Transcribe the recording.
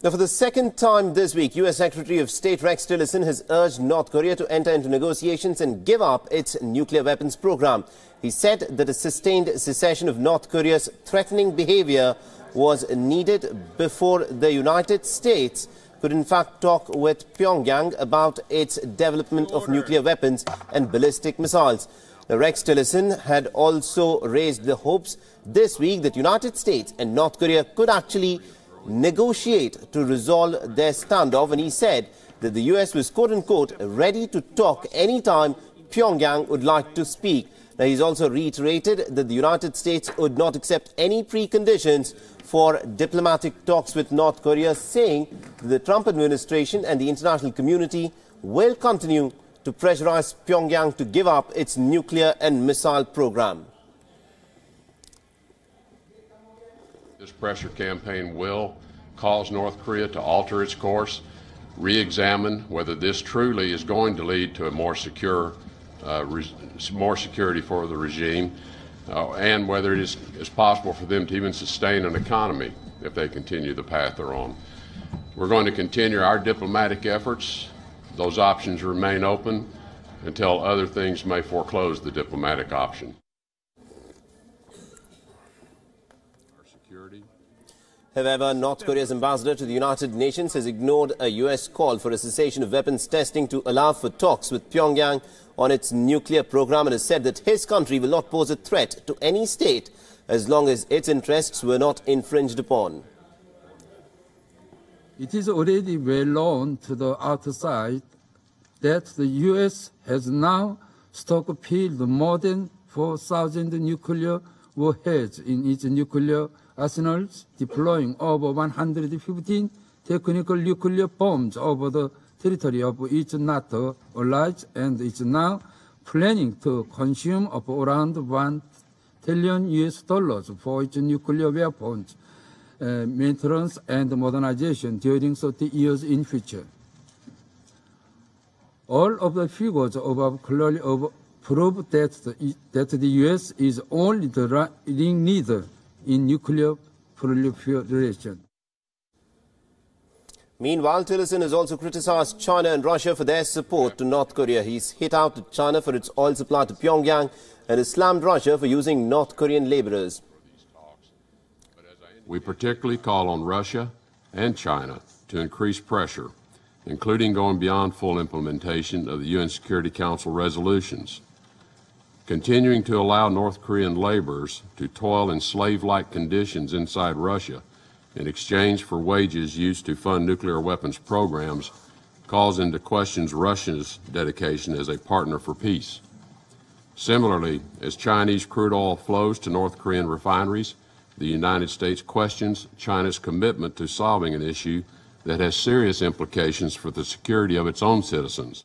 Now, for the second time this week, U.S. Secretary of State Rex Tillerson has urged North Korea to enter into negotiations and give up its nuclear weapons program. He said that a sustained cessation of North Korea's threatening behavior was needed before the United States could in fact talk with Pyongyang about its development of nuclear weapons and ballistic missiles. Rex Tillerson had also raised the hopes this week that United States and North Korea could actually negotiate to resolve their standoff, and he said that the U.S. was, quote-unquote, ready to talk anytime Pyongyang would like to speak. Now, he's also reiterated that the United States would not accept any preconditions for diplomatic talks with North Korea, saying that the Trump administration and the international community will continue to pressurize Pyongyang to give up its nuclear and missile program. This pressure campaign will cause North Korea to alter its course, re-examine whether this truly is going to lead to a more secure, more security for the regime, and whether it is possible for them to even sustain an economy if they continue the path they're on. We're going to continue our diplomatic efforts. Those options remain open until other things may foreclose the diplomatic option. However, North Korea's ambassador to the United Nations has ignored a U.S. call for a cessation of weapons testing to allow for talks with Pyongyang on its nuclear program, and has said that his country will not pose a threat to any state as long as its interests were not infringed upon. It is already well known to the outside that the U.S. has now stockpiled more than 4,000 nuclear warheads in its nuclear arsenals, deploying over 115 technical nuclear bombs over the territory of its NATO allies, and is now planning to consume up around $1 trillion for its nuclear weapons maintenance and modernization during 30 years in future. All of the figures above clearly prove that the U.S. is only the ringleader in nuclear proliferation. Meanwhile, Tillerson has also criticized China and Russia for their support to North Korea. He's hit out at China for its oil supply to Pyongyang and has slammed Russia for using North Korean laborers. We particularly call on Russia and China to increase pressure, including going beyond full implementation of the UN Security Council resolutions, continuing to allow North Korean laborers to toil in slave-like conditions inside Russia in exchange for wages used to fund nuclear weapons programs, calls into question Russia's dedication as a partner for peace. Similarly, as Chinese crude oil flows to North Korean refineries, the United States questions China's commitment to solving an issue that has serious implications for the security of its own citizens.